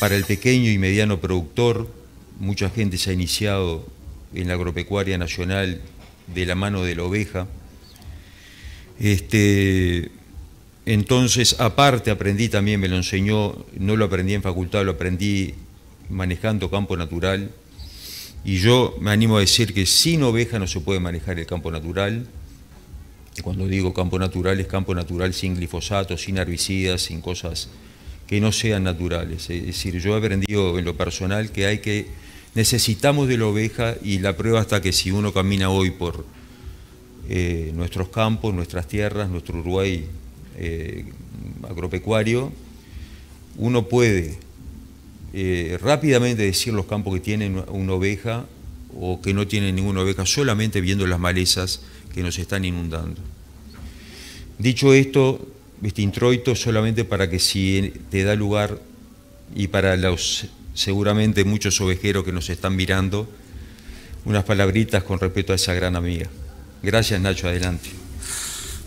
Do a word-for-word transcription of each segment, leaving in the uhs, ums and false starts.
Para el pequeño y mediano productor, mucha gente se ha iniciado en la agropecuaria nacional de la mano de la oveja. Este, entonces, aparte aprendí también, me lo enseñó, no lo aprendí en facultad, lo aprendí manejando campo natural. Y yo me animo a decir que sin oveja no se puede manejar el campo natural. Cuando digo campo natural, es campo natural sin glifosato, sin herbicidas, sin cosas que no sean naturales. Es decir, yo he aprendido en lo personal que hay que necesitamos de la oveja, y la prueba está que si uno camina hoy por eh, nuestros campos, nuestras tierras, nuestro Uruguay eh, agropecuario, uno puede eh, rápidamente decir los campos que tienen una oveja o que no tienen ninguna oveja, solamente viendo las malezas que nos están inundando. Dicho esto, este introito solamente para que si te da lugar, y para los seguramente muchos ovejeros que nos están mirando, unas palabritas con respecto a esa gran amiga. Gracias, Nacho, adelante.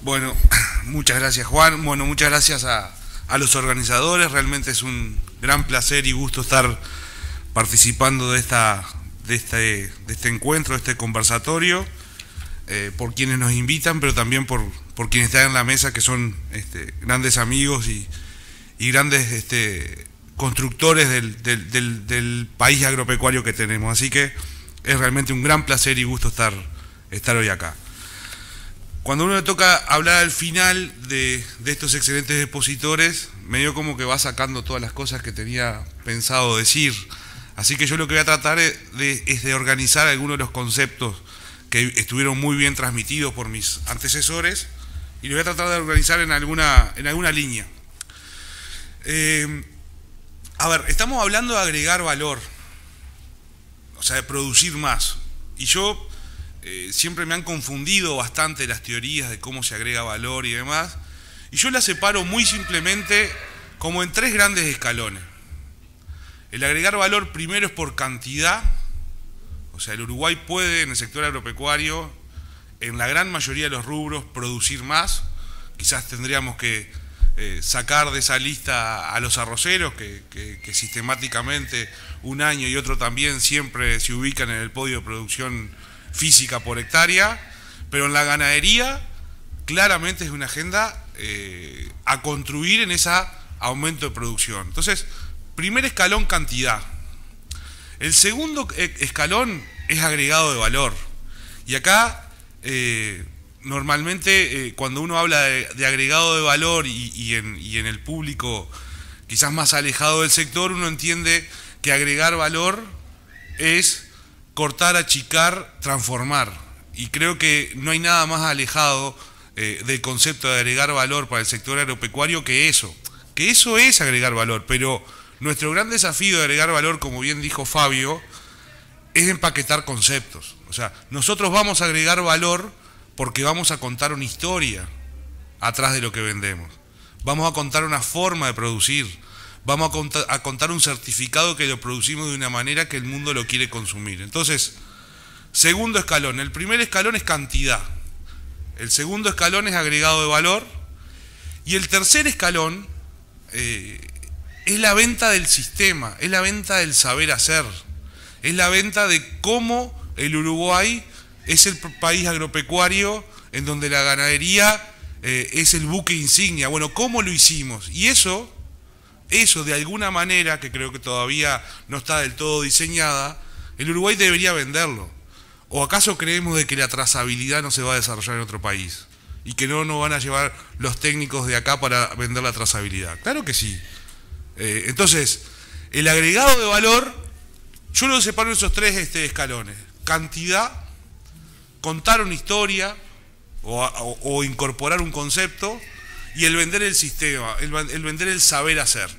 Bueno, muchas gracias, Juan. Bueno, muchas gracias a, a los organizadores. Realmente es un gran placer y gusto estar participando de, esta, de, este, de este encuentro, de este conversatorio. Eh, por quienes nos invitan, pero también por, por quienes están en la mesa, que son este, grandes amigos y, y grandes este, constructores del, del, del, del país agropecuario que tenemos. Así que es realmente un gran placer y gusto estar, estar hoy acá. Cuando uno le toca hablar al final de, de estos excelentes expositores, medio como que va sacando todas las cosas que tenía pensado decir. Así que yo lo que voy a tratar es de, es de organizar algunos de los conceptos que estuvieron muy bien transmitidos por mis antecesores, y lo voy a tratar de organizar en alguna, en alguna línea. Eh, a ver, estamos hablando de agregar valor, o sea, de producir más. Y yo, eh, siempre me han confundido bastante las teorías de cómo se agrega valor y demás, y yo las separo muy simplemente como en tres grandes escalones. El agregar valor primero es por cantidad. O sea, el Uruguay puede, en el sector agropecuario, en la gran mayoría de los rubros, producir más. Quizás tendríamos que eh, sacar de esa lista a los arroceros, que, que, que sistemáticamente un año y otro también siempre se ubican en el podio de producción física por hectárea. Pero en la ganadería, claramente es una agenda eh, a construir en ese aumento de producción. Entonces, primer escalón, cantidad. El segundo escalón es agregado de valor. Y acá, eh, normalmente, eh, cuando uno habla de, de agregado de valor y, y, en, y en el público quizás más alejado del sector, uno entiende que agregar valor es cortar, achicar, transformar. Y creo que no hay nada más alejado eh, del concepto de agregar valor para el sector agropecuario que eso. Que eso es agregar valor, pero nuestro gran desafío de agregar valor, como bien dijo Fabio, es empaquetar conceptos. O sea, nosotros vamos a agregar valor porque vamos a contar una historia atrás de lo que vendemos. Vamos a contar una forma de producir. Vamos a, cont a contar un certificado que lo producimos de una manera que el mundo lo quiere consumir. Entonces, segundo escalón. El primer escalón es cantidad. El segundo escalón es agregado de valor. Y el tercer escalón Eh, es la venta del sistema, es la venta del saber hacer, es la venta de cómo el Uruguay es el país agropecuario en donde la ganadería eh, es el buque insignia. Bueno, ¿cómo lo hicimos? Y eso, eso de alguna manera, que creo que todavía no está del todo diseñada, el Uruguay debería venderlo. ¿O acaso creemos de que la trazabilidad no se va a desarrollar en otro país? Y que no nos van a llevar los técnicos de acá para vender la trazabilidad. Claro que sí. Entonces, el agregado de valor, yo lo separo en esos tres este, escalones. Cantidad, contar una historia o, o, o incorporar un concepto, y el vender el sistema, el, el vender el saber hacer.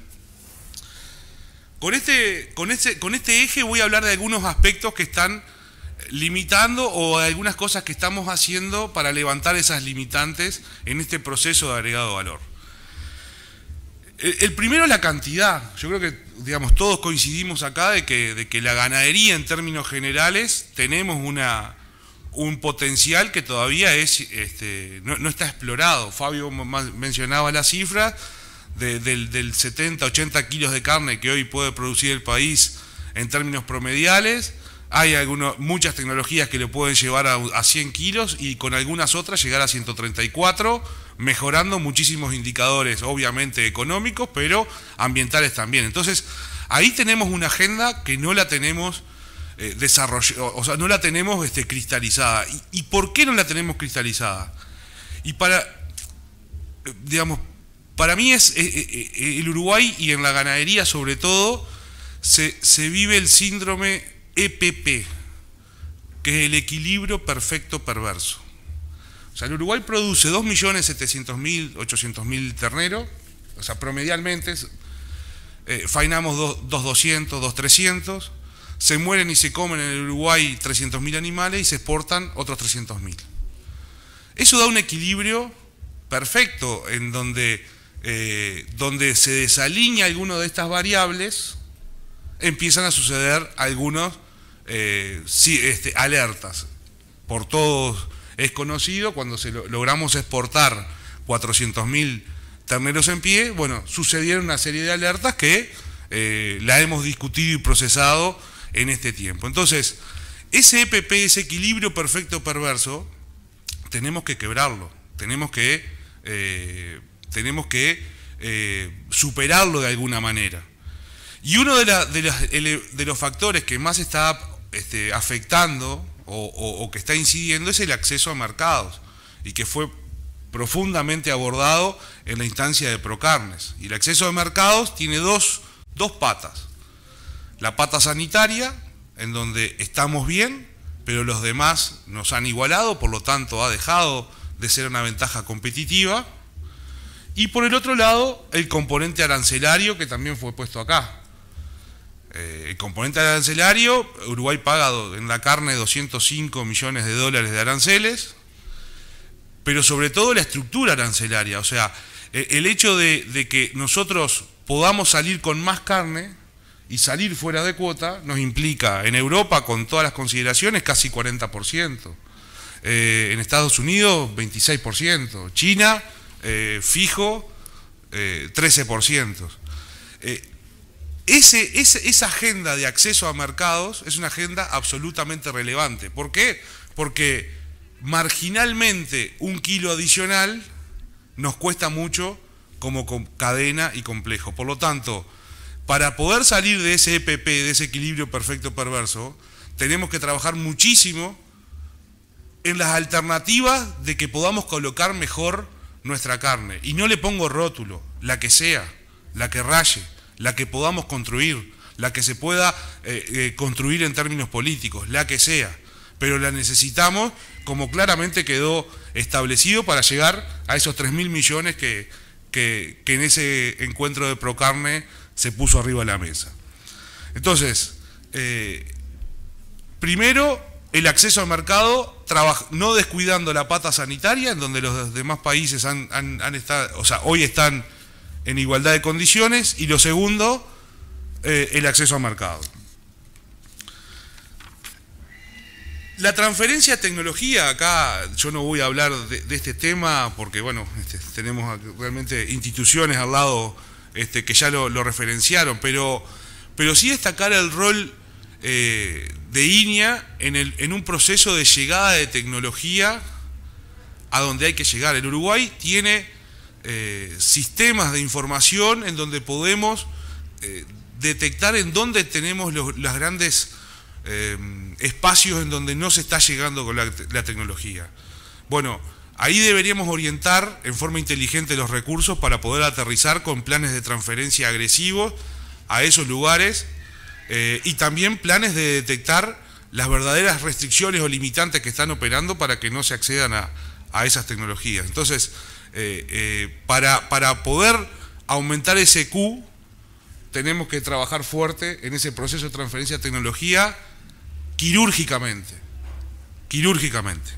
Con este, con, este, con este eje voy a hablar de algunos aspectos que están limitando o de algunas cosas que estamos haciendo para levantar esas limitantes en este proceso de agregado de valor. El primero es la cantidad. Yo creo que, digamos, todos coincidimos acá de que, de que la ganadería, en términos generales, tenemos una, un potencial que todavía es, este, no, no está explorado. Fabio mencionaba las cifras de, del, del setenta, ochenta kilos de carne que hoy puede producir el país en términos promediales. Hay algunos, muchas tecnologías que lo pueden llevar a, a cien kilos y con algunas otras llegar a ciento treinta y cuatro, mejorando muchísimos indicadores, obviamente económicos, pero ambientales también. Entonces, ahí tenemos una agenda que no la tenemos eh, desarrollada, o sea, no la tenemos este, cristalizada. ¿Y, ¿Y por qué no la tenemos cristalizada? Y para, digamos, para mí es eh, eh, el Uruguay, y en la ganadería sobre todo, se, se vive el síndrome E P P, que es el equilibrio perfecto perverso. O sea, el Uruguay produce dos millones setecientos mil, ochocientos mil terneros, o sea, promedialmente, eh, faenamos dos mil doscientos, dos mil trescientos, se mueren y se comen en el Uruguay trescientos mil animales y se exportan otros trescientos mil. Eso da un equilibrio perfecto, en donde, eh, donde se desalinea alguna de estas variables, empiezan a suceder algunos Eh, sí, este, alertas. Por todos es conocido, cuando se lo, logramos exportar cuatrocientos mil terneros en pie, bueno, sucedieron una serie de alertas que eh, la hemos discutido y procesado en este tiempo. Entonces, ese E P P, ese equilibrio perfecto perverso, tenemos que quebrarlo, tenemos que, eh, tenemos que eh, superarlo de alguna manera. Y uno de, la, de, las, de los factores que más está este, afectando o, o, o que está incidiendo es el acceso a mercados, y que fue profundamente abordado en la instancia de Procarnes. Y el acceso a mercados tiene dos, dos patas. La pata sanitaria, en donde estamos bien, pero los demás nos han igualado, por lo tanto ha dejado de ser una ventaja competitiva. Y por el otro lado, el componente arancelario, que también fue puesto acá. El componente arancelario, Uruguay paga en la carne doscientos cinco millones de dólares de aranceles, pero sobre todo la estructura arancelaria, o sea, el hecho de, de que nosotros podamos salir con más carne y salir fuera de cuota, nos implica en Europa, con todas las consideraciones, casi cuarenta por ciento, eh, en Estados Unidos veintiséis por ciento, China eh, fijo eh, trece por ciento. Eh, Ese, ese, esa agenda de acceso a mercados es una agenda absolutamente relevante. ¿Por qué? Porque marginalmente un kilo adicional nos cuesta mucho como cadena y complejo. Por lo tanto, para poder salir de ese E P P, de ese equilibrio perfecto perverso, tenemos que trabajar muchísimo en las alternativas de que podamos colocar mejor nuestra carne. Y no le pongo rótulo, la que sea, la que raye, la que podamos construir, la que se pueda eh, eh, construir en términos políticos, la que sea, pero la necesitamos, como claramente quedó establecido, para llegar a esos tres mil millones que, que, que en ese encuentro de Procarne se puso arriba de la mesa. Entonces, eh, primero, el acceso al mercado, no descuidando la pata sanitaria, en donde los demás países han, han, han estado, o sea, hoy están en igualdad de condiciones, y lo segundo, eh, el acceso a mercado. La transferencia de tecnología, acá yo no voy a hablar de, de este tema, porque bueno, este, tenemos realmente instituciones al lado este, que ya lo, lo referenciaron, pero, pero sí destacar el rol eh, de I N I A en, el, en un proceso de llegada de tecnología a donde hay que llegar. El Uruguay tiene Eh, sistemas de información en donde podemos eh, detectar en dónde tenemos los las grandes eh, espacios en donde no se está llegando con la, la tecnología. Bueno, ahí deberíamos orientar en forma inteligente los recursos para poder aterrizar con planes de transferencia agresivos a esos lugares eh, y también planes de detectar las verdaderas restricciones o limitantes que están operando para que no se accedan a, a esas tecnologías. Entonces, Eh, eh, para, para poder aumentar ese Q, tenemos que trabajar fuerte en ese proceso de transferencia de tecnología quirúrgicamente. Quirúrgicamente.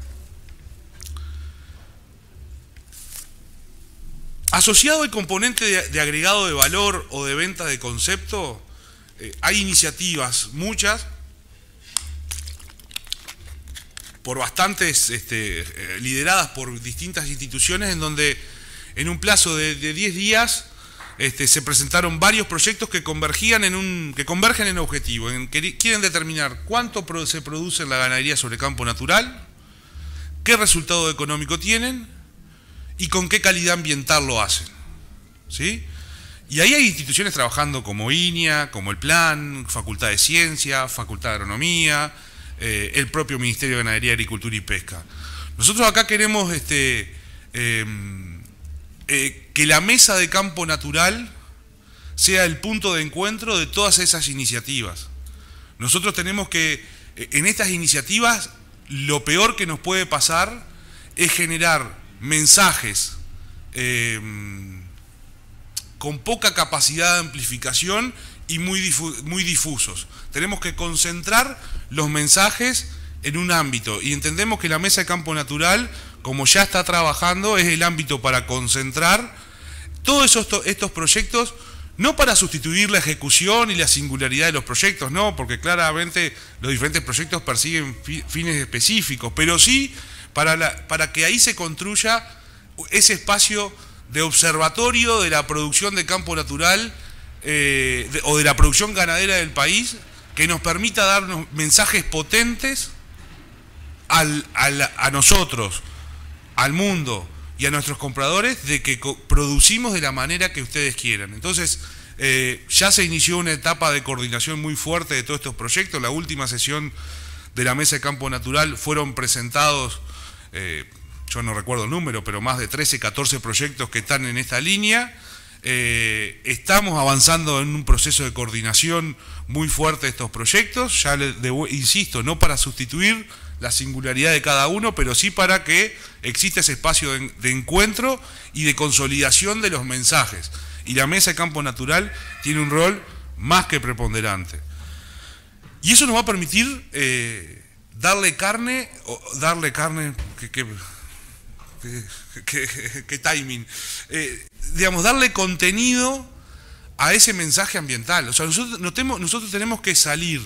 Asociado al componente de, de agregado de valor o de venta de concepto, eh, hay iniciativas, muchas, por bastantes, este, lideradas por distintas instituciones, en donde en un plazo de, de diez días este, se presentaron varios proyectos que convergían en un que convergen en objetivo, en que quieren determinar cuánto se produce en la ganadería sobre campo natural, qué resultado económico tienen y con qué calidad ambiental lo hacen, ¿sí? Y ahí hay instituciones trabajando como I N I A, como el Plan, Facultad de Ciencia, Facultad de Agronomía, eh, el propio Ministerio de Ganadería, Agricultura y Pesca. Nosotros acá queremos este, eh, eh, que la mesa de campo natural sea el punto de encuentro de todas esas iniciativas. Nosotros tenemos que, en estas iniciativas, lo peor que nos puede pasar es generar mensajes eh, con poca capacidad de amplificación y muy, difu muy difusos. Tenemos que concentrar los mensajes en un ámbito, y entendemos que la mesa de campo natural, como ya está trabajando, es el ámbito para concentrar todos esos, estos proyectos, no para sustituir la ejecución y la singularidad de los proyectos, no, porque claramente los diferentes proyectos persiguen fi fines específicos, pero sí para, la, para que ahí se construya ese espacio de observatorio de la producción de campo natural eh, de, o de la producción ganadera del país, que nos permita darnos mensajes potentes al, al, a nosotros, al mundo y a nuestros compradores, de que producimos de la manera que ustedes quieran. Entonces, eh, ya se inició una etapa de coordinación muy fuerte de todos estos proyectos. La última sesión de la Mesa de Campo Natural fueron presentados... Eh, yo no recuerdo el número, pero más de trece, catorce proyectos que están en esta línea. Eh, estamos avanzando en un proceso de coordinación muy fuerte de estos proyectos, ya le, de, insisto, no para sustituir la singularidad de cada uno, pero sí para que exista ese espacio de, de encuentro y de consolidación de los mensajes. Y la Mesa de Campo Natural tiene un rol más que preponderante. Y eso nos va a permitir eh, darle carne, o darle carne... que, que, Qué, qué, qué timing, eh, digamos, darle contenido a ese mensaje ambiental. O sea, nosotros, notemos, nosotros tenemos que salir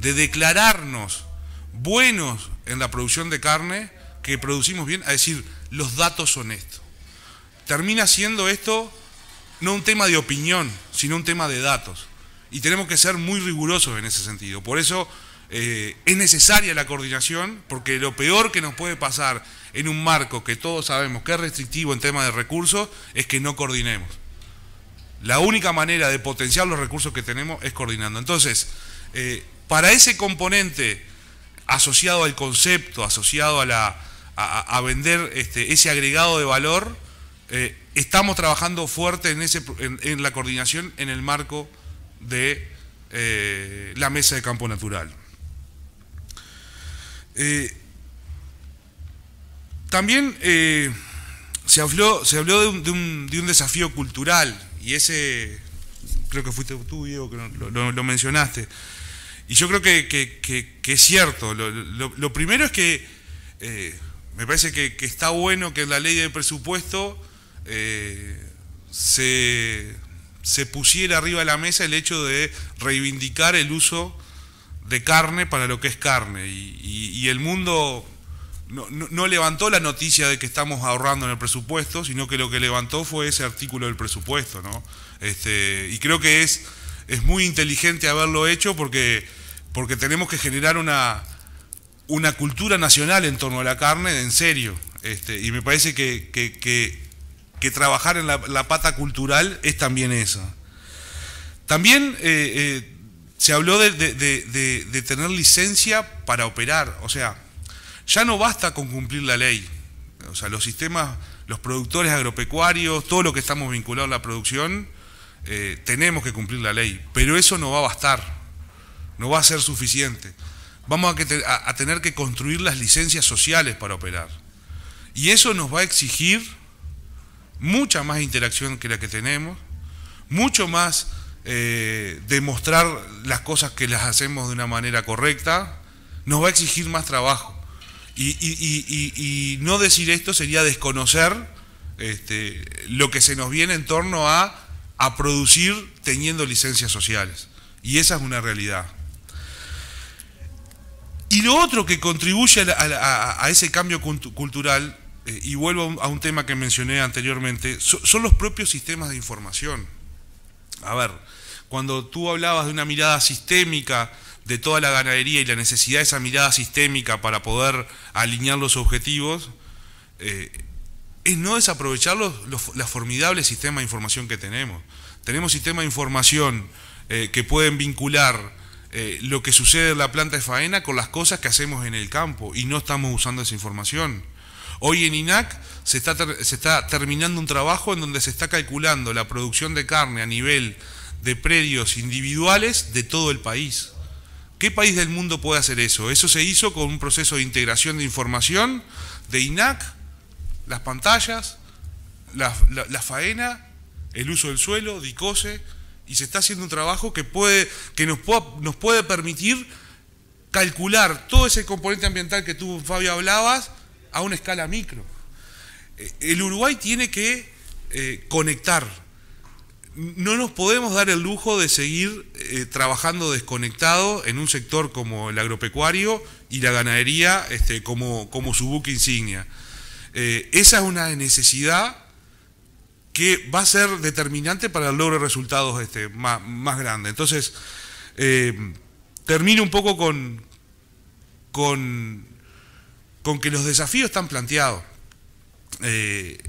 de declararnos buenos en la producción de carne, que producimos bien, a decir, los datos son esto. Termina siendo esto no un tema de opinión, sino un tema de datos. Y tenemos que ser muy rigurosos en ese sentido. Por eso eh, es necesaria la coordinación, porque lo peor que nos puede pasar en un marco que todos sabemos que es restrictivo en tema de recursos, es que no coordinemos. La única manera de potenciar los recursos que tenemos es coordinando. Entonces, eh, para ese componente asociado al concepto, asociado a, la, a, a vender este, ese agregado de valor, eh, estamos trabajando fuerte en, ese, en, en la coordinación en el marco de eh, la Mesa de Campo Natural. Eh, También eh, se habló, se habló de, un, de, un, de un desafío cultural, y ese, creo que fuiste tú, Diego, que lo, lo, lo mencionaste. Y yo creo que, que, que, que es cierto. Lo, lo, lo primero es que eh, me parece que, que está bueno que en la ley de presupuesto eh, se, se pusiera arriba de la mesa el hecho de reivindicar el uso de carne para lo que es carne. Y, y, y el mundo... No, no, no levantó la noticia de que estamos ahorrando en el presupuesto, sino que lo que levantó fue ese artículo del presupuesto, ¿no? Este, y creo que es, es muy inteligente haberlo hecho, porque, porque tenemos que generar una, una cultura nacional en torno a la carne, en serio. Este, y me parece que, que, que, que trabajar en la, la pata cultural es también esa. También... Eh, eh, se habló de, de, de, de, de tener licencia para operar, o sea... Ya no basta con cumplir la ley. O sea, los sistemas, los productores agropecuarios, todo lo que estamos vinculados a la producción, eh, tenemos que cumplir la ley. Pero eso no va a bastar, no va a ser suficiente. Vamos a, que te, a, a tener que construir las licencias sociales para operar. Y eso nos va a exigir mucha más interacción que la que tenemos, mucho más eh, demostrar las cosas que las hacemos de una manera correcta, nos va a exigir más trabajo. Y, y, y, y no decir esto sería desconocer este, lo que se nos viene en torno a, a producir teniendo licencias sociales. Y esa es una realidad. Y lo otro que contribuye a, a, a ese cambio cultural eh, y vuelvo a un tema que mencioné anteriormente, so, son los propios sistemas de información. A ver, cuando tú hablabas de una mirada sistémica de toda la ganadería y la necesidad de esa mirada sistémica para poder alinear los objetivos, eh, es no desaprovechar los, los, los formidables sistemas de información que tenemos. Tenemos sistemas de información eh, que pueden vincular eh, lo que sucede en la planta de faena con las cosas que hacemos en el campo, y no estamos usando esa información. Hoy en I N A C se está, ter, se está terminando un trabajo en donde se está calculando la producción de carne a nivel de predios individuales de todo el país. ¿Qué país del mundo puede hacer eso? Eso se hizo con un proceso de integración de información de I N A C, las pantallas, la, la, la faena, el uso del suelo, DICOSE, y se está haciendo un trabajo que, puede, que nos, pueda, nos puede permitir calcular todo ese componente ambiental que tú, Fabio, hablabas a una escala micro. El Uruguay tiene que eh, conectar. No nos podemos dar el lujo de seguir eh, trabajando desconectado en un sector como el agropecuario y la ganadería este, como, como su buque insignia. Eh, esa es una necesidad que va a ser determinante para el logro de resultados este, más, más grande. Entonces, eh, termino un poco con, con, con que los desafíos están planteados. Eh,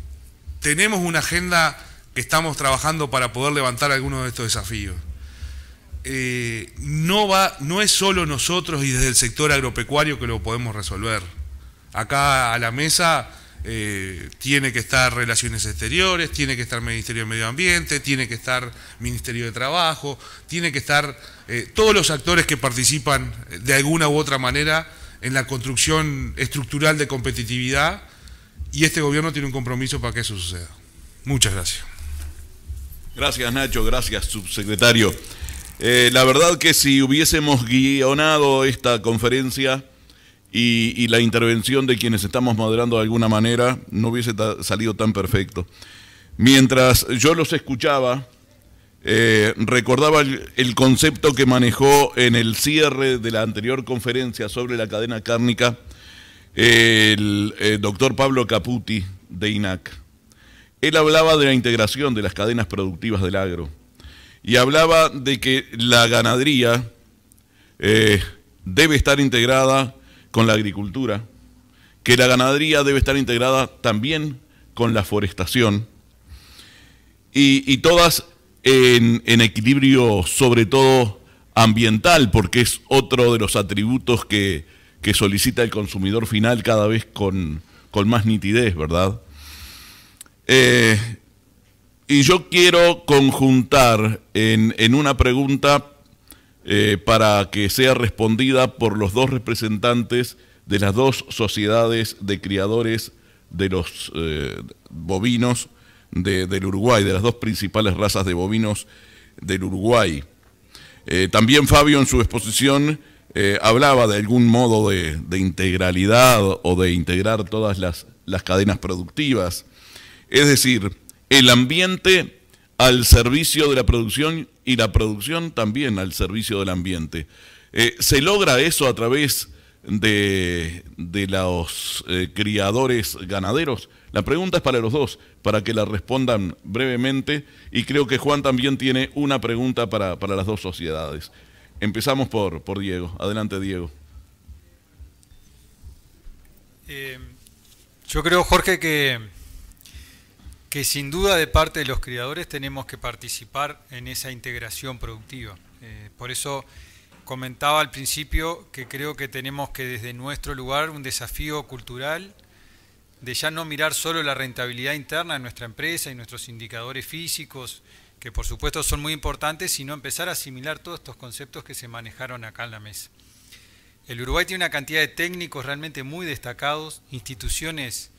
tenemos una agenda que estamos trabajando para poder levantar algunos de estos desafíos. Eh, no, va, no es solo nosotros y desde el sector agropecuario que lo podemos resolver. Acá a la mesa eh, tiene que estar Relaciones Exteriores, tiene que estar Ministerio de Medio Ambiente, tiene que estar Ministerio de Trabajo, tiene que estar eh, todos los actores que participan de alguna u otra manera en la construcción estructural de competitividad, y este gobierno tiene un compromiso para que eso suceda. Muchas gracias. Gracias, Nacho, gracias, subsecretario. Eh, la verdad que si hubiésemos guionado esta conferencia y, y la intervención de quienes estamos moderando de alguna manera, no hubiese ta salido tan perfecto. Mientras yo los escuchaba, eh, recordaba el, el concepto que manejó en el cierre de la anterior conferencia sobre la cadena cárnica eh, el eh, doctor Pablo Caputi de I N A C. Él hablaba de la integración de las cadenas productivas del agro y hablaba de que la ganadería eh, debe estar integrada con la agricultura, que la ganadería debe estar integrada también con la forestación y, y todas en, en equilibrio, sobre todo ambiental, porque es otro de los atributos que, que solicita el consumidor final cada vez con, con más nitidez, ¿verdad? Eh, y yo quiero conjuntar en, en una pregunta eh, para que sea respondida por los dos representantes de las dos sociedades de criadores de los eh, bovinos de, del Uruguay, de las dos principales razas de bovinos del Uruguay. Eh, también Fabio en su exposición eh, hablaba de algún modo de, de integralidad o de integrar todas las, las cadenas productivas. Es decir, el ambiente al servicio de la producción y la producción también al servicio del ambiente. Eh, ¿Se logra eso a través de, de los eh, criadores ganaderos? La pregunta es para los dos, para que la respondan brevemente, y creo que Juan también tiene una pregunta para, para las dos sociedades. Empezamos por, por Diego. Adelante, Diego. Eh, yo creo, Jorge, que... que sin duda de parte de los criadores tenemos que participar en esa integración productiva. Eh, por eso comentaba al principio que creo que tenemos que desde nuestro lugar un desafío cultural de ya no mirar solo la rentabilidad interna de nuestra empresa y nuestros indicadores físicos, que por supuesto son muy importantes, sino empezar a asimilar todos estos conceptos que se manejaron acá en la mesa. El Uruguay tiene una cantidad de técnicos realmente muy destacados, instituciones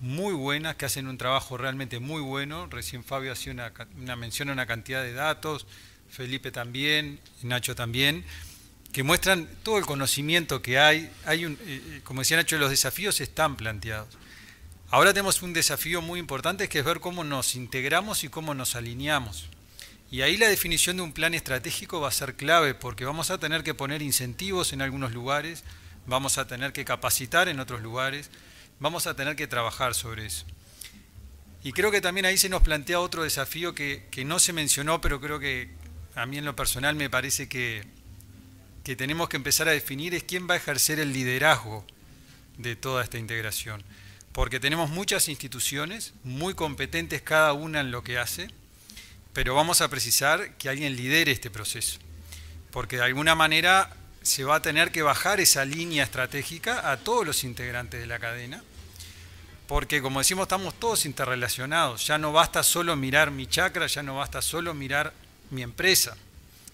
muy buenas, que hacen un trabajo realmente muy bueno. Recién Fabio hacía una, una mención a una cantidad de datos, Felipe también, Nacho también, que muestran todo el conocimiento que hay. Hay un, eh, como decía Nacho, los desafíos están planteados. Ahora tenemos un desafío muy importante, que es ver cómo nos integramos y cómo nos alineamos. Y ahí la definición de un plan estratégico va a ser clave, porque vamos a tener que poner incentivos en algunos lugares, vamos a tener que capacitar en otros lugares, vamos a tener que trabajar sobre eso. Y creo que también ahí se nos plantea otro desafío que, que no se mencionó, pero creo que a mí en lo personal me parece que, que tenemos que empezar a definir es quién va a ejercer el liderazgo de toda esta integración. Porque tenemos muchas instituciones, muy competentes cada una en lo que hace, pero vamos a precisar que alguien lidere este proceso. Porque de alguna manera se va a tener que bajar esa línea estratégica a todos los integrantes de la cadena. Porque, como decimos, estamos todos interrelacionados. Ya no basta solo mirar mi chacra, ya no basta solo mirar mi empresa.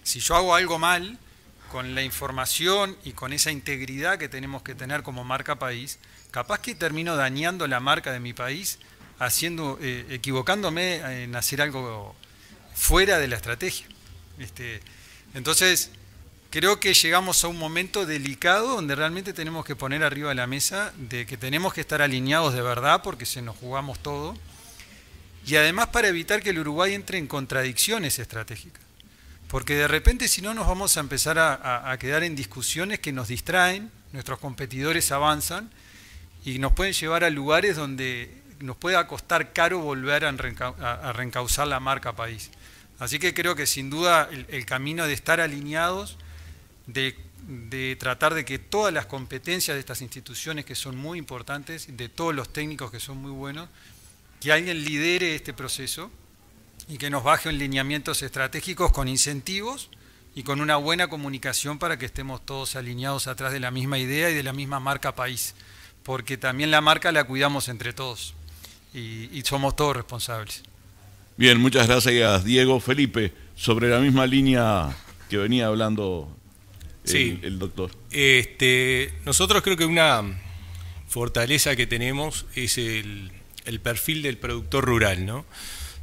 Si yo hago algo mal, con la información y con esa integridad que tenemos que tener como marca país, capaz que termino dañando la marca de mi país, haciendo, eh, equivocándome en hacer algo fuera de la estrategia. Este, entonces, creo que llegamos a un momento delicado donde realmente tenemos que poner arriba de la mesa de que tenemos que estar alineados de verdad porque se nos jugamos todo. Y además para evitar que el Uruguay entre en contradicciones estratégicas. Porque de repente si no nos vamos a empezar a, a, a quedar en discusiones que nos distraen, nuestros competidores avanzan y nos pueden llevar a lugares donde nos pueda costar caro volver a, reenca, a, a reencauzar la marca país. Así que creo que sin duda el, el camino de estar alineados, De, de tratar de que todas las competencias de estas instituciones que son muy importantes, de todos los técnicos que son muy buenos, que alguien lidere este proceso y que nos baje en lineamientos estratégicos con incentivos y con una buena comunicación para que estemos todos alineados atrás de la misma idea y de la misma marca país, porque también la marca la cuidamos entre todos y, y somos todos responsables. Bien, muchas gracias, Diego. Felipe, sobre la misma línea que venía hablando Sí, el, el doctor. Este, nosotros creo que una fortaleza que tenemos es el, el perfil del productor rural, ¿no?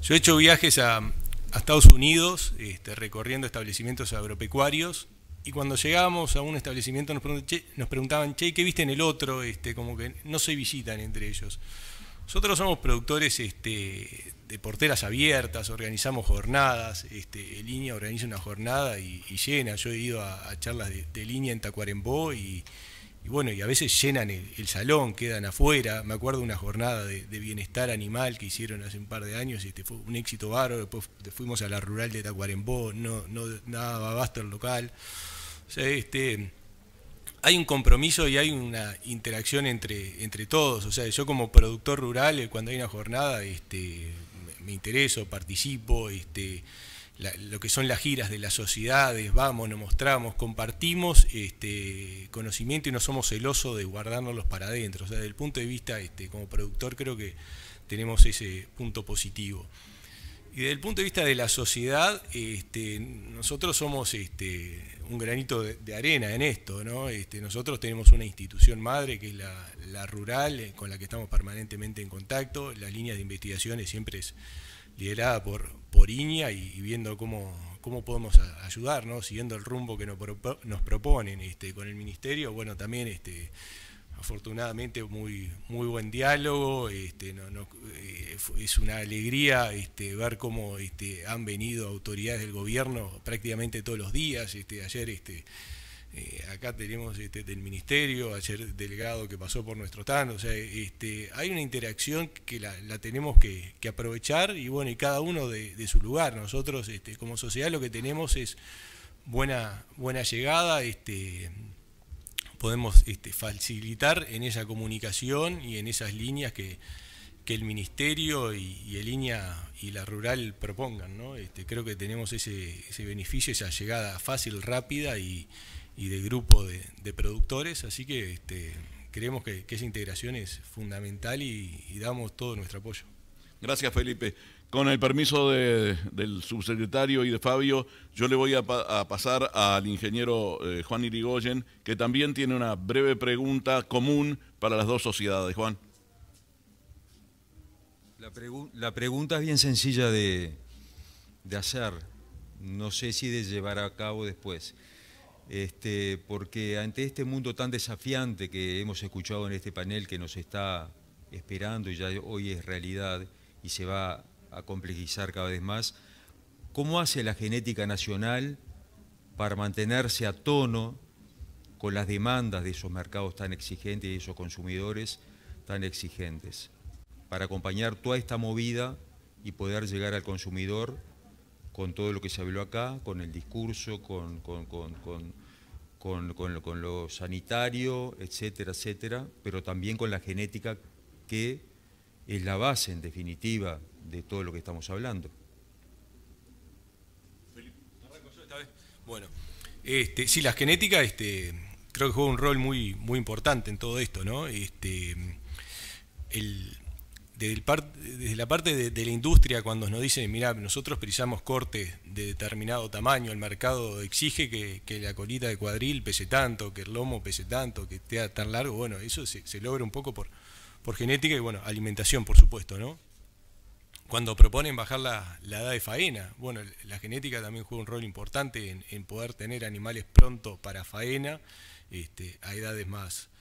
Yo he hecho viajes a, a Estados Unidos este, recorriendo establecimientos agropecuarios y cuando llegábamos a un establecimiento nos, pregunt, che, nos preguntaban, che, ¿qué viste en el otro? Este, como que no se visitan entre ellos. Nosotros somos productores este, de porteras abiertas, organizamos jornadas, este, el I N I A organiza una jornada y, y llena. Yo he ido a, a charlas de, de I N I A en Tacuarembó y, y bueno, y a veces llenan el, el salón, quedan afuera. Me acuerdo una jornada de, de bienestar animal que hicieron hace un par de años, este, fue un éxito bárbaro. Después fuimos a la rural de Tacuarembó, no, no daba abasto el local. O sea, este, hay un compromiso y hay una interacción entre, entre todos. O sea, yo como productor rural, cuando hay una jornada, este, me intereso, participo, este, la, lo que son las giras de las sociedades, vamos, nos mostramos, compartimos este, conocimiento y no somos celosos de guardárnoslos para adentro. O sea, desde el punto de vista, este, como productor, creo que tenemos ese punto positivo. Y desde el punto de vista de la sociedad, este, nosotros somos este, un granito de, de arena en esto, ¿no? Este, nosotros tenemos una institución madre que es la, la rural, con la que estamos permanentemente en contacto. Las líneas de investigaciones siempre es liderada por, por I N I A y, y viendo cómo, cómo podemos ayudar, ¿no? Siguiendo el rumbo que nos, propo, nos proponen este, con el ministerio. Bueno, también este, afortunadamente muy, muy buen diálogo, este, no, no, eh, es una alegría este, ver cómo este, han venido autoridades del gobierno prácticamente todos los días. Este, ayer este, eh, acá tenemos este, del ministerio, ayer delegado que pasó por nuestro T A N, o sea, este, hay una interacción que la, la tenemos que, que aprovechar y bueno, y cada uno de, de su lugar. Nosotros este, como sociedad lo que tenemos es buena, buena llegada, este, podemos este, facilitar en esa comunicación y en esas líneas que, que el Ministerio y, y el I N I A y la Rural propongan, ¿no? Este, creo que tenemos ese, ese beneficio, esa llegada fácil, rápida y, y de grupo de, de productores, así que este, creemos que, que esa integración es fundamental y, y damos todo nuestro apoyo. Gracias, Felipe. Con el permiso de, del subsecretario y de Fabio, yo le voy a, pa a pasar al ingeniero eh, Juan Irigoyen, que también tiene una breve pregunta común para las dos sociedades. Juan. La, pregu la pregunta es bien sencilla de, de hacer, no sé si de llevar a cabo después, este, porque ante este mundo tan desafiante que hemos escuchado en este panel que nos está esperando y ya hoy es realidad y se va a a complejizar cada vez más, ¿cómo hace la genética nacional para mantenerse a tono con las demandas de esos mercados tan exigentes y de esos consumidores, tan exigentes, para acompañar toda esta movida y poder llegar al consumidor con todo lo que se habló acá, con el discurso, con, con, con, con, con, con, lo, con lo sanitario, etcétera, etcétera, pero también con la genética, que es la base, en definitiva, de todo lo que estamos hablando. Felipe, arranco yo esta vez. Bueno, este, sí, la genética este, creo que juega un rol muy, muy importante en todo esto, ¿no? Este, el... Desde la parte de, de la industria, cuando nos dicen, mirá, nosotros precisamos cortes de determinado tamaño, el mercado exige que, que la colita de cuadril pese tanto, que el lomo pese tanto, que esté tan largo, bueno, eso se, se logra un poco por, por genética y, bueno, alimentación, por supuesto, ¿no? Cuando proponen bajar la, la edad de faena, bueno, la genética también juega un rol importante en, en poder tener animales pronto para faena este, a edades más...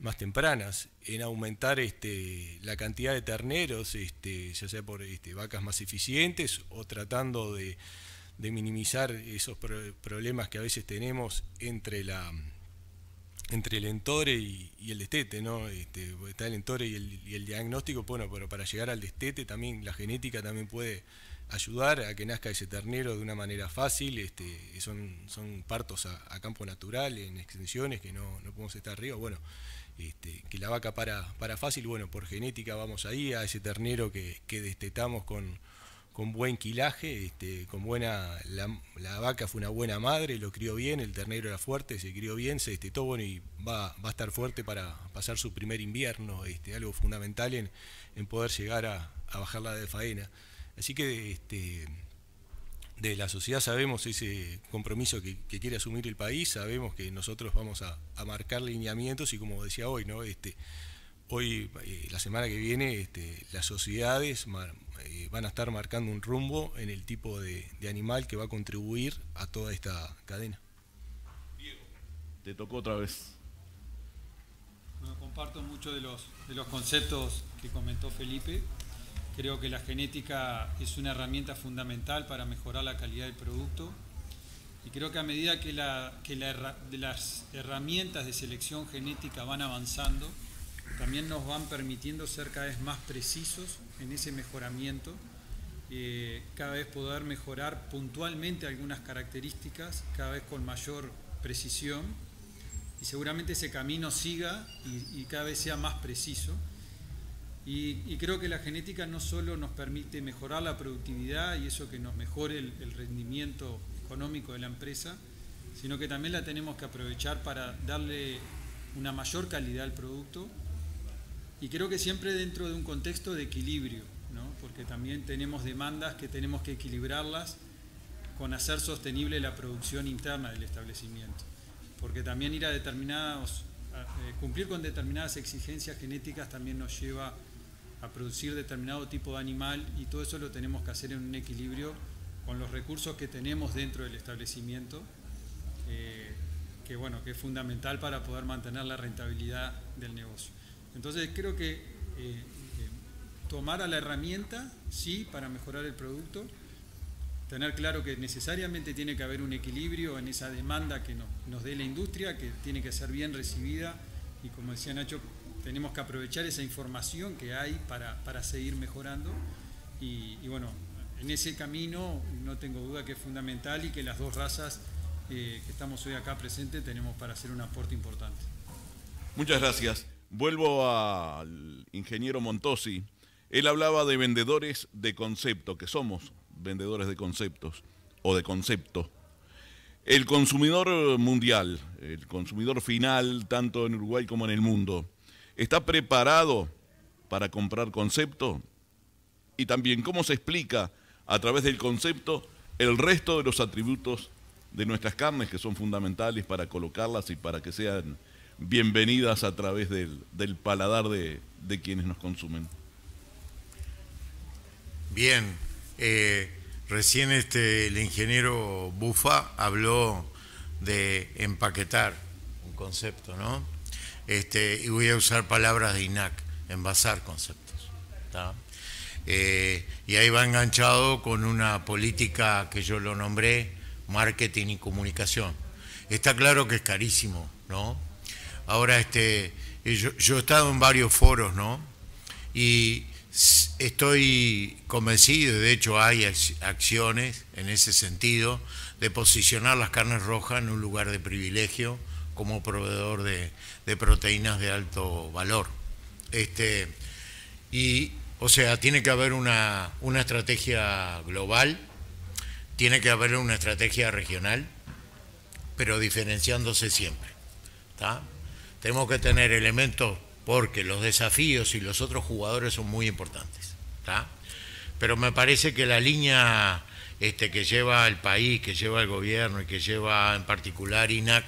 más tempranas, en aumentar este, la cantidad de terneros, este, ya sea por este, vacas más eficientes o tratando de, de minimizar esos pro problemas que a veces tenemos entre, la, entre el entore y, y el destete, ¿no? Este, está el entore y el, y el diagnóstico, bueno, pero para llegar al destete también la genética también puede ayudar a que nazca ese ternero de una manera fácil. Este, son, son partos a, a campo natural, en extensiones que no, no podemos estar arriba, bueno. Este, que la vaca para, para fácil, bueno, por genética vamos ahí a ese ternero que, que destetamos con, con buen quilaje, este, con buena, la, la vaca fue una buena madre, lo crió bien, el ternero era fuerte, se crió bien, se destetó, bueno, y va, va a estar fuerte para pasar su primer invierno, este, algo fundamental en, en poder llegar a, a bajar la de faena. Así que este, de la sociedad sabemos ese compromiso que, que quiere asumir el país, sabemos que nosotros vamos a, a marcar lineamientos y, como decía hoy, ¿no? Este, hoy, eh, la semana que viene, este, las sociedades mar, eh, van a estar marcando un rumbo en el tipo de, de animal que va a contribuir a toda esta cadena. Diego, te tocó otra vez. Bueno, comparto mucho de los, de los conceptos que comentó Felipe. Creo que la genética es una herramienta fundamental para mejorar la calidad del producto, y creo que a medida que, la, que la, de las herramientas de selección genética van avanzando, también nos van permitiendo ser cada vez más precisos en ese mejoramiento, eh, cada vez poder mejorar puntualmente algunas características, cada vez con mayor precisión, y seguramente ese camino siga y, y cada vez sea más preciso. Y, y creo que la genética no solo nos permite mejorar la productividad y eso que nos mejore el, el rendimiento económico de la empresa, sino que también la tenemos que aprovechar para darle una mayor calidad al producto, y creo que siempre dentro de un contexto de equilibrio, ¿no? Porque también tenemos demandas que tenemos que equilibrarlas con hacer sostenible la producción interna del establecimiento, porque también ir a determinados, a, eh, cumplir con determinadas exigencias genéticas también nos lleva a producir determinado tipo de animal, y todo eso lo tenemos que hacer en un equilibrio con los recursos que tenemos dentro del establecimiento, eh, que bueno, que es fundamental para poder mantener la rentabilidad del negocio. Entonces creo que eh, eh, tomar a la herramienta, sí, para mejorar el producto, tener claro que necesariamente tiene que haber un equilibrio en esa demanda que nos, nos dé la industria, que tiene que ser bien recibida, y como decía Nacho, tenemos que aprovechar esa información que hay para, para seguir mejorando, y, y bueno, en ese camino no tengo duda que es fundamental y que las dos razas eh, que estamos hoy acá presentes tenemos para hacer un aporte importante. Muchas gracias. Vuelvo al ingeniero Montossi. Él hablaba de vendedores de concepto, que somos vendedores de conceptos o de concepto. El consumidor mundial, el consumidor final, tanto en Uruguay como en el mundo, ¿está preparado para comprar concepto? Y también, ¿cómo se explica a través del concepto el resto de los atributos de nuestras carnes que son fundamentales para colocarlas y para que sean bienvenidas a través del, del paladar de, de quienes nos consumen? Bien, eh, recién este, el ingeniero Buffa habló de empaquetar un concepto, ¿no? Este, y voy a usar palabras de I N A C, envasar conceptos. Eh, y ahí va enganchado con una política que yo lo nombré, marketing y comunicación. Está claro que es carísimo, ¿no? Ahora, este, Yo, yo he estado en varios foros, ¿no? Y estoy convencido, de hecho hay acciones en ese sentido, de posicionar las carnes rojas en un lugar de privilegio como proveedor de, de proteínas de alto valor. Este, y, o sea, tiene que haber una, una estrategia global, tiene que haber una estrategia regional, pero diferenciándose siempre, ¿tá? Tenemos que tener elementos porque los desafíos y los otros jugadores son muy importantes, ¿tá? Pero me parece que la línea este, que lleva el país, que lleva el gobierno y que lleva en particular I N A C,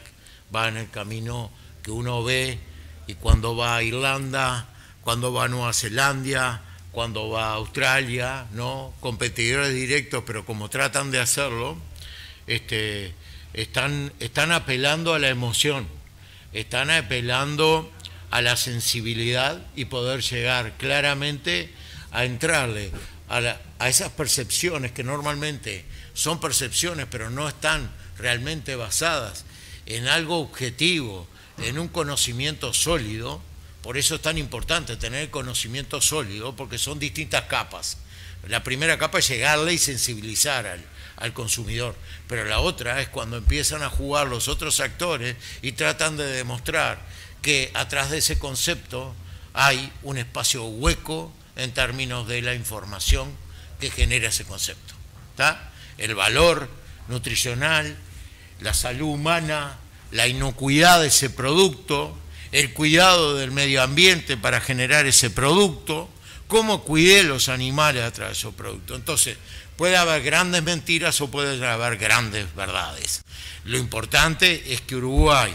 va en el camino que uno ve, y cuando va a Irlanda, cuando va a Nueva Zelanda, cuando va a Australia, ¿no? Competidores directos, pero como tratan de hacerlo, este, están, están apelando a la emoción, están apelando a la sensibilidad y poder llegar claramente a entrarle a, la, a esas percepciones que normalmente son percepciones, pero no están realmente basadas en algo objetivo, en un conocimiento sólido. Por eso es tan importante tener conocimiento sólido, porque son distintas capas. La primera capa es llegarle y sensibilizar al, al consumidor, pero la otra es cuando empiezan a jugar los otros actores y tratan de demostrar que atrás de ese concepto hay un espacio hueco en términos de la información que genera ese concepto, ¿tá? El valor nutricional, la salud humana, la inocuidad de ese producto, el cuidado del medio ambiente para generar ese producto, cómo cuidé los animales a través de esos productos. Entonces, puede haber grandes mentiras o puede haber grandes verdades. Lo importante es que Uruguay,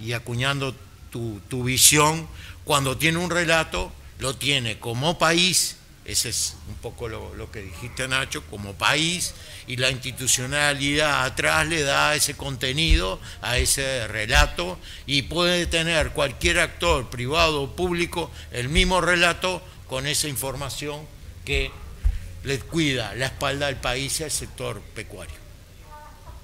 y acuñando tu, tu visión, cuando tiene un relato, lo tiene como país, ese es un poco lo, lo que dijiste, Nacho, como país, y la institucionalidad atrás le da ese contenido a ese relato, y puede tener cualquier actor, privado o público, el mismo relato con esa información que le cuida la espalda al país y al sector pecuario.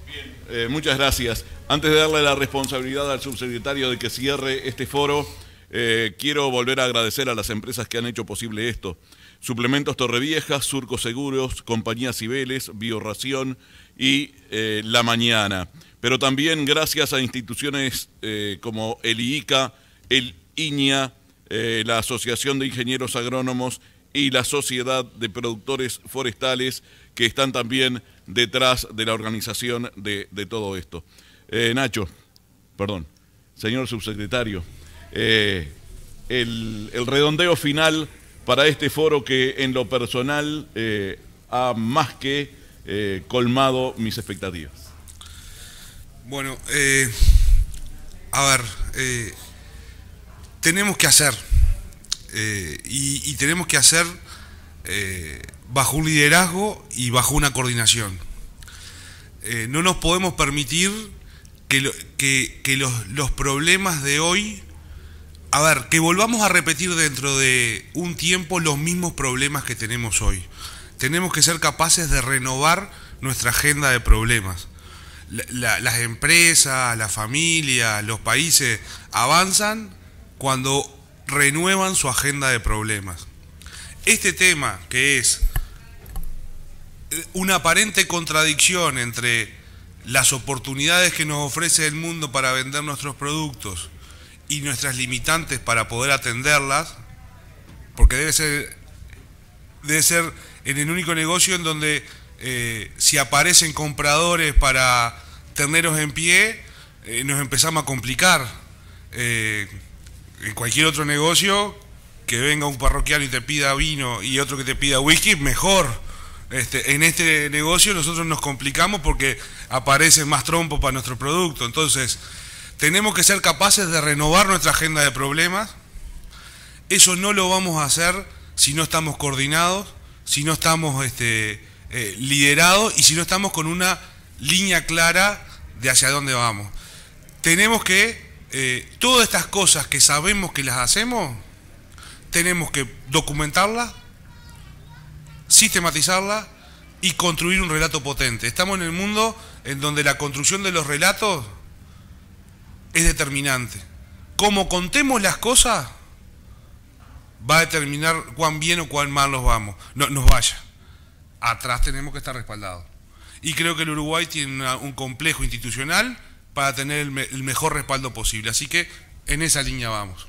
Bien, eh, muchas gracias. Antes de darle la responsabilidad al subsecretario de que cierre este foro, eh, quiero volver a agradecer a las empresas que han hecho posible esto. Suplementos Torrevieja, Surco Seguros, Compañía Cibeles, Biorración y eh, La Mañana. Pero también gracias a instituciones eh, como el I I C A, el I N I A, eh, la Asociación de Ingenieros Agrónomos y la Sociedad de Productores Forestales, que están también detrás de la organización de, de todo esto. Eh, Nacho, perdón, señor subsecretario, eh, el, el redondeo final para este foro que en lo personal eh, ha más que eh, colmado mis expectativas. Bueno, eh, a ver, eh, tenemos que hacer, eh, y, y tenemos que hacer eh, bajo un liderazgo y bajo una coordinación. Eh, no nos podemos permitir que, lo, que, que los, los problemas de hoy... A ver, que volvamos a repetir dentro de un tiempo los mismos problemas que tenemos hoy. Tenemos que ser capaces de renovar nuestra agenda de problemas. La, la, las empresas, la familia, los países avanzan cuando renuevan su agenda de problemas. Este tema, que es una aparente contradicción entre las oportunidades que nos ofrece el mundo para vender nuestros productos y nuestras limitantes para poder atenderlas, porque debe ser, debe ser en el único negocio en donde eh, si aparecen compradores para tenerlos en pie, eh, nos empezamos a complicar. Eh, en cualquier otro negocio, que venga un parroquiano y te pida vino y otro que te pida whisky, mejor. Este, en este negocio nosotros nos complicamos porque aparecen más trompos para nuestro producto. Entonces, tenemos que ser capaces de renovar nuestra agenda de problemas. Eso no lo vamos a hacer si no estamos coordinados, si no estamos este, eh, liderados y si no estamos con una línea clara de hacia dónde vamos. Tenemos que, eh, todas estas cosas que sabemos que las hacemos, tenemos que documentarlas, sistematizarlas y construir un relato potente. Estamos en el mundo en donde la construcción de los relatos es determinante. como contemos las cosas, va a determinar cuán bien o cuán mal nos vamos, no, nos vaya. Atrás tenemos que estar respaldados. Y creo que el Uruguay tiene una, un complejo institucional para tener el, me, el mejor respaldo posible. Así que en esa línea vamos.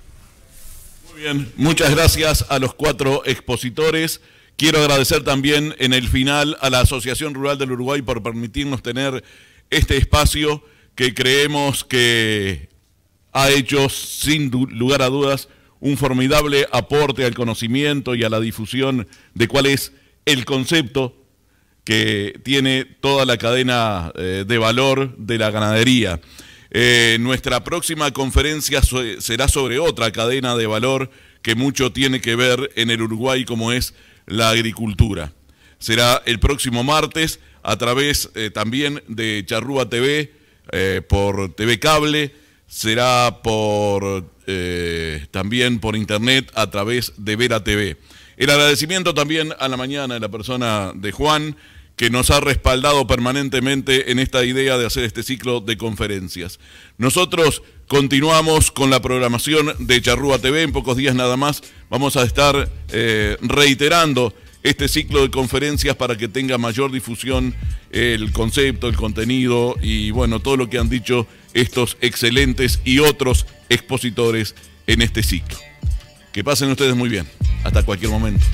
Muy bien, muchas gracias a los cuatro expositores. Quiero agradecer también en el final a la Asociación Rural del Uruguay por permitirnos tener este espacio que creemos que ha hecho sin lugar a dudas un formidable aporte al conocimiento y a la difusión de cuál es el concepto que tiene toda la cadena de valor de la ganadería. Eh, nuestra próxima conferencia será sobre otra cadena de valor que mucho tiene que ver en el Uruguay, como es la agricultura. Será el próximo martes a través eh, también de Charrúa T V, eh, por T V Cable, será por eh, también por internet a través de Vera T V. El agradecimiento también a La Mañana, de la persona de Juan, que nos ha respaldado permanentemente en esta idea de hacer este ciclo de conferencias. Nosotros continuamos con la programación de Charrúa T V. En pocos días nada más vamos a estar eh, reiterando este ciclo de conferencias para que tenga mayor difusión el concepto, el contenido y bueno, todo lo que han dicho estos excelentes y otros expositores en este ciclo. Que pasen ustedes muy bien. Hasta cualquier momento.